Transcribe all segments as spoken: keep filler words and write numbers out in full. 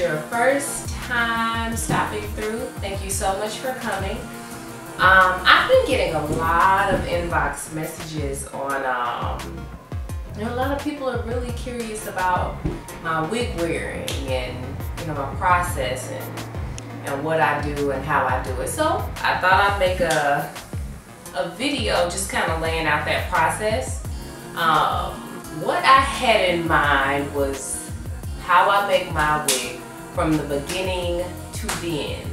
your first time stopping through, thank you so much for coming. Um, I've been getting a lot of inbox messages on, um, you know, a lot of people are really curious about my wig wearing and, you know, my process and, and what I do and how I do it. So I thought I'd make a, a video just kind of laying out that process. Um, what I had in mind was how I make my wig from the beginning to the end.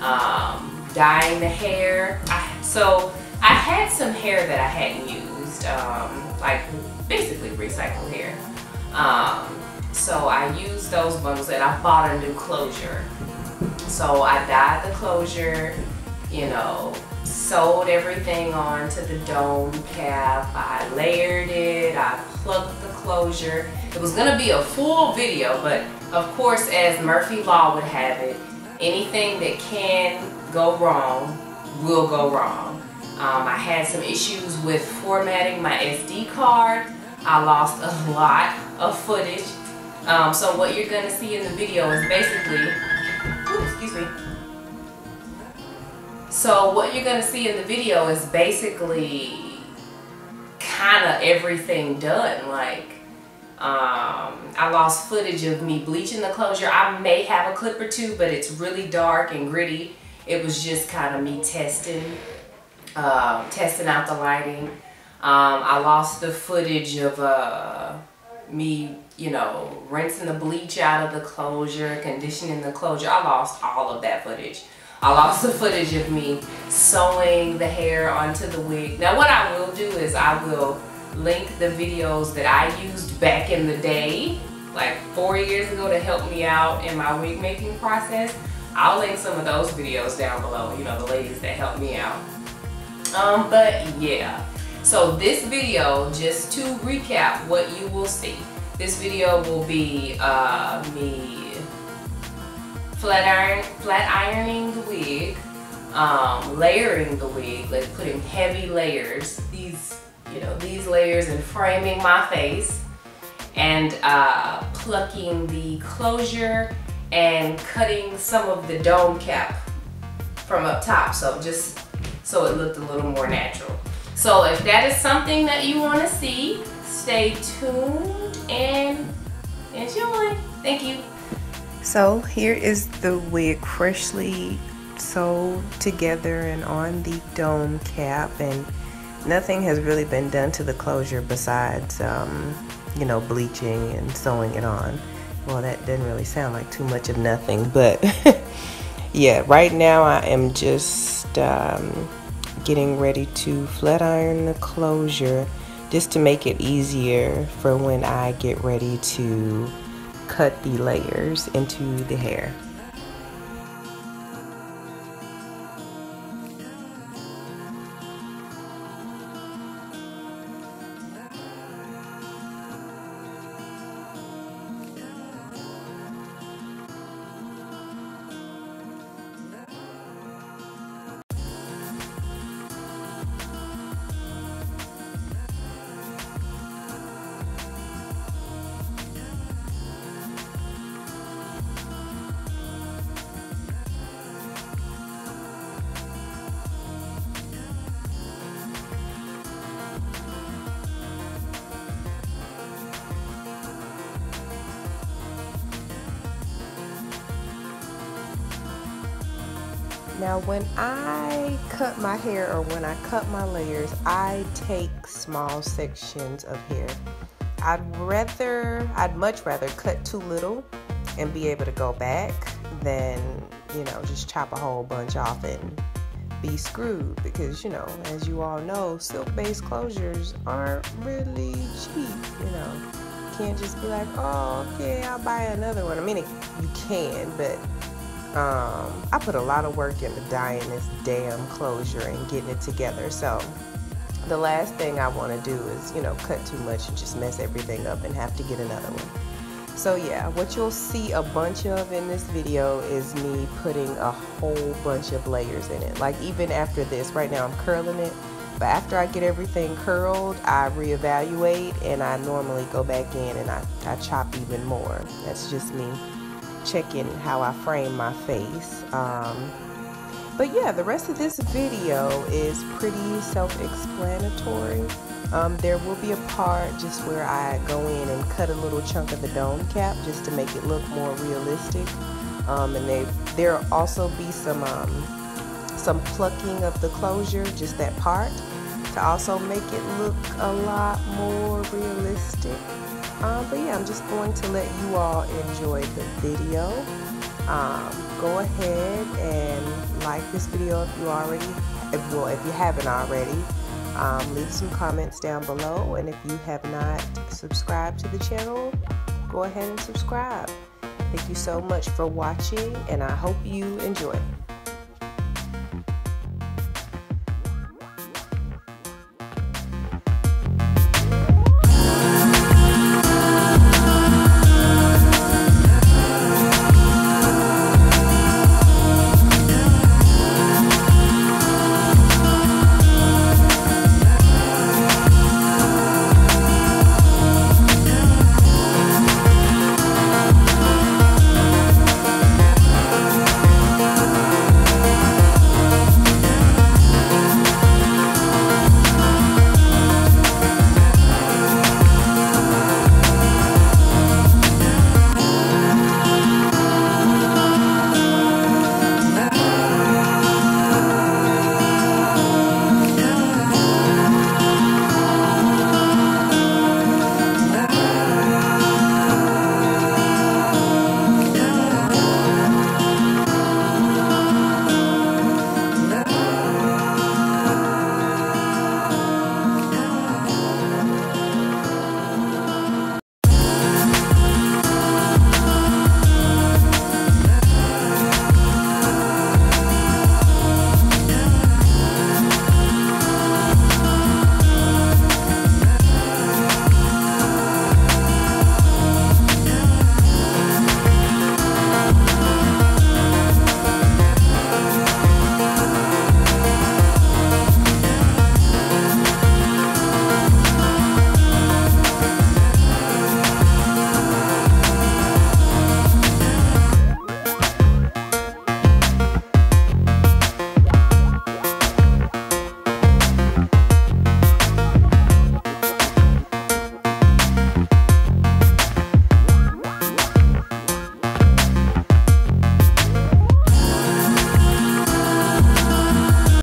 Um, dyeing the hair. I, so I had some hair that I hadn't used, um, like basically recycled hair. Um, so I used those bundles and I bought a new closure. So I dyed the closure, you know, sewed everything onto the dome cap. I layered it, I plucked the closure. It was gonna be a full video, but of course, as Murphy Law would have it, anything that can go wrong will go wrong. Um, I had some issues with formatting my S D card. I lost a lot of footage. Um, so what you're gonna see in the video is basically, oops, excuse me. So what you're gonna see in the video is basically kind of everything done. Like um, I lost footage of me bleaching the closure. I may have a clip or two, but it's really dark and gritty. It was just kind of me testing, uh, testing out the lighting. Um, I lost the footage of uh, me, you know, rinsing the bleach out of the closure, conditioning the closure. I lost all of that footage. I lost the footage of me sewing the hair onto the wig. Now what I will do is I will link the videos that I used back in the day, like four years ago, to help me out in my wig making process. I'll link some of those videos down below, you know, the ladies that helped me out. Um, but yeah, so this video, just to recap what you will see, this video will be uh, me flat, iron, flat ironing the wig, um, layering the wig, like putting heavy layers, these, you know, these layers and framing my face, and uh, plucking the closure and cutting some of the dome cap from up top, so just so it looked a little more natural. So if that is something that you want to see, stay tuned and enjoy. Thank you. So here is the wig freshly sewed together and on the dome cap, and nothing has really been done to the closure besides um, you know, bleaching and sewing it on. Well, that didn't really sound like too much of nothing, but yeah, right now I am just um, getting ready to flat iron the closure just to make it easier for when I get ready to cut the layers into the hair. Now when I cut my hair, or when I cut my layers, I take small sections of hair. I'd rather, I'd much rather cut too little and be able to go back than, you know, just chop a whole bunch off and be screwed, because, you know, as you all know, silk-based closures aren't really cheap, you know. You can't just be like, oh, okay, I'll buy another one. I mean, it, you can, but Um, I put a lot of work into dyeing this damn closure and getting it together, so the last thing I want to do is, you know, cut too much and just mess everything up and have to get another one. So yeah, what you'll see a bunch of in this video is me putting a whole bunch of layers in it. Like even after this, right now I'm curling it, but after I get everything curled, I reevaluate and I normally go back in and I, I chop even more. That's just me. checking how I frame my face. Um, but yeah, the rest of this video is pretty self-explanatory. Um, there will be a part just where I go in and cut a little chunk of the dome cap just to make it look more realistic. Um, and they, there'll also be some um, some plucking of the closure, just that part, to also make it look a lot more realistic. Um, but yeah, I'm just going to let you all enjoy the video. Um, go ahead and like this video if you already, if, well, if you haven't already. Um, leave some comments down below, and if you have not subscribed to the channel, go ahead and subscribe. Thank you so much for watching, and I hope you enjoy.